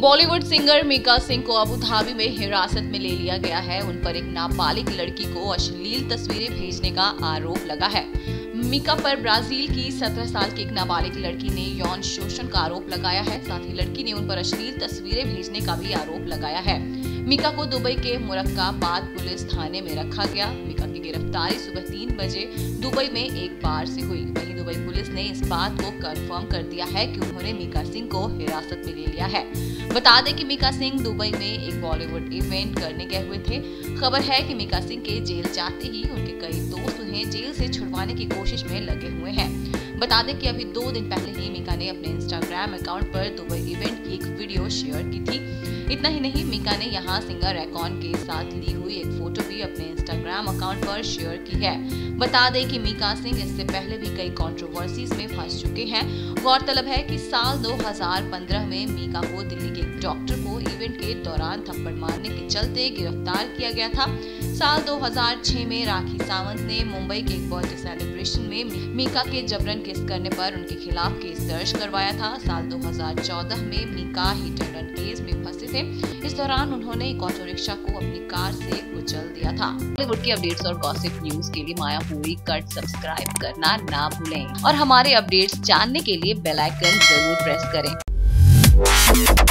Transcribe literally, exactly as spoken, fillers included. Bollywood singer Mika Singh को Abu Dhabi में हिरासत में ले लिया गया है। उन पर एक नाबालिग लड़की को अश्लील तस्वीरें भेजने का आरोप लगा है। मीका पर ब्राजील की सत्रह साल की एक नाबालिग लड़की ने यौन शोषण का आरोप लगाया है। साथ ही लड़की ने उन पर अश्लील तस्वीरें भेजने का भी आरोप लगाया है। मीका को दुबई के मुरक्काबाद पुलिस थाने में रखा गया। मीका की गिरफ्तारी सुबह तीन बजे दुबई में एक बार से हुई। वहीं दुबई पुलिस ने इस बात को कंफर्म कर दिया है कि उन्होंने मीका सिंह को हिरासत में ले लिया है। बता दें कि मीका सिंह दुबई में एक बॉलीवुड इवेंट करने गए हुए थे। खबर है कि मीका सिंह के जेल जाते ही उनके कई दोस्त उन्हें जेल से छुड़वाने की कोशिश में लगे हुए हैं। बता दें कि अभी दो दिन पहले ही मीका ने अपने इंस्टाग्राम अकाउंट पर दुबई इवेंट की एक वीडियो शेयर की थी। इतना ही नहीं, मीका ने यहाँ सिंगर एकॉन के साथ ली हुई एक फोटो भी अपने इंस्टाग्राम अकाउंट पर शेयर की है। बता दें कि मीका सिंह इससे पहले भी कई कंट्रोवर्सीज में फंस चुके हैं। गौरतलब है कि साल दो हज़ार पंद्रह में मीका को दिल्ली के एक डॉक्टर को इवेंट के दौरान थप्पड़ मारने के चलते गिरफ्तार किया गया था। साल दो हज़ार छह में राखी सावंत ने मुंबई के एक बर्थडे सेलिब्रेशन में मीका के जबरन केस करने पर उनके खिलाफ केस दर्ज करवाया था। साल दो हज़ार चौदह में Mika hit and run case में फंसे थे। इस दौरान उन्होंने एक ऑटो रिक्शा को अपनी कार से कुचल दिया था। बॉलीवुड की अपडेट्स और गॉसिप न्यूज के लिए मायापुरी को सब्सक्राइब करना ना भूलें और हमारे अपडेट्स जानने के लिए बेल आइकन जरूर प्रेस करें।